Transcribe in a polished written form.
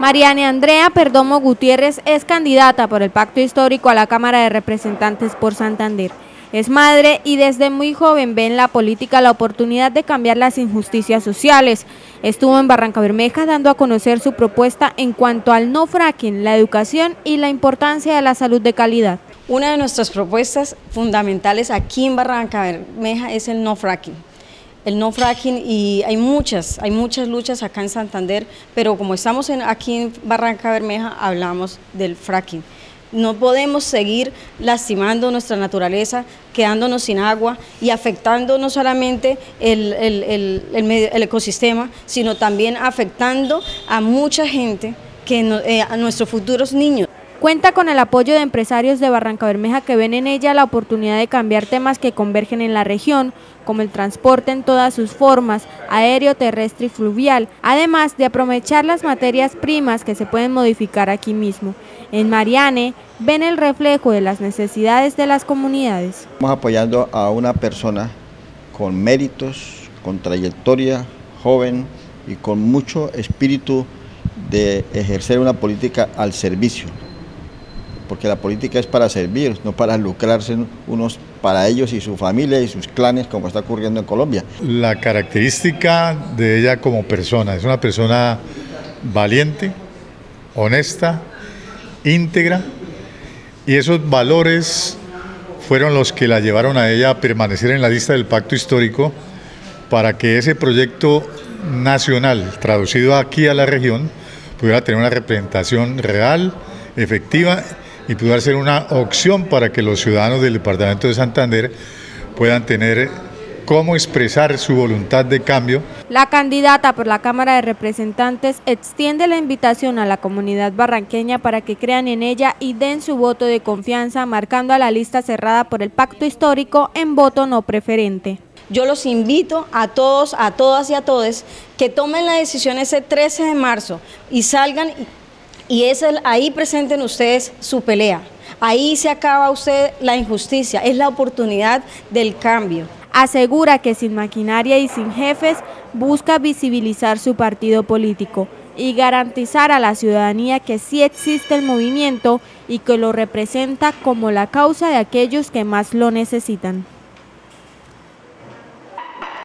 Mariana Andrea Perdomo Gutiérrez es candidata por el Pacto Histórico a la Cámara de Representantes por Santander. Es madre y desde muy joven ve en la política la oportunidad de cambiar las injusticias sociales. Estuvo en Barrancabermeja dando a conocer su propuesta en cuanto al no fracking, la educación y la importancia de la salud de calidad. Una de nuestras propuestas fundamentales aquí en Barrancabermeja es el no fracking. El no fracking, y hay muchas luchas acá en Santander, pero como estamos aquí en Barrancabermeja hablamos del fracking. No podemos seguir lastimando nuestra naturaleza, quedándonos sin agua y afectando no solamente el ecosistema, sino también afectando a mucha gente, a nuestros futuros niños. Cuenta con el apoyo de empresarios de Barrancabermeja que ven en ella la oportunidad de cambiar temas que convergen en la región, como el transporte en todas sus formas, aéreo, terrestre y fluvial, además de aprovechar las materias primas que se pueden modificar aquí mismo. En Mariane ven el reflejo de las necesidades de las comunidades. Estamos apoyando a una persona con méritos, con trayectoria, joven y con mucho espíritu de ejercer una política al servicio. Porque la política es para servir, no para lucrarse unos para ellos y su familia y sus clanes, como está ocurriendo en Colombia. La característica de ella como persona, es una persona valiente, honesta, íntegra, y esos valores fueron los que la llevaron a ella a permanecer en la lista del Pacto Histórico para que ese proyecto nacional, traducido aquí a la región, pudiera tener una representación real, efectiva, y pudiera ser una opción para que los ciudadanos del departamento de Santander puedan tener cómo expresar su voluntad de cambio. La candidata por la Cámara de Representantes extiende la invitación a la comunidad barranqueña para que crean en ella y den su voto de confianza, marcando a la lista cerrada por el Pacto Histórico en voto no preferente. Yo los invito a todos, a todas y a todes que tomen la decisión ese 13 de marzo y salgan y ahí presenten ustedes su pelea. Ahí se acaba usted la injusticia, es la oportunidad del cambio. Asegura que sin maquinaria y sin jefes busca visibilizar su partido político y garantizar a la ciudadanía que sí existe el movimiento y que lo representa como la causa de aquellos que más lo necesitan.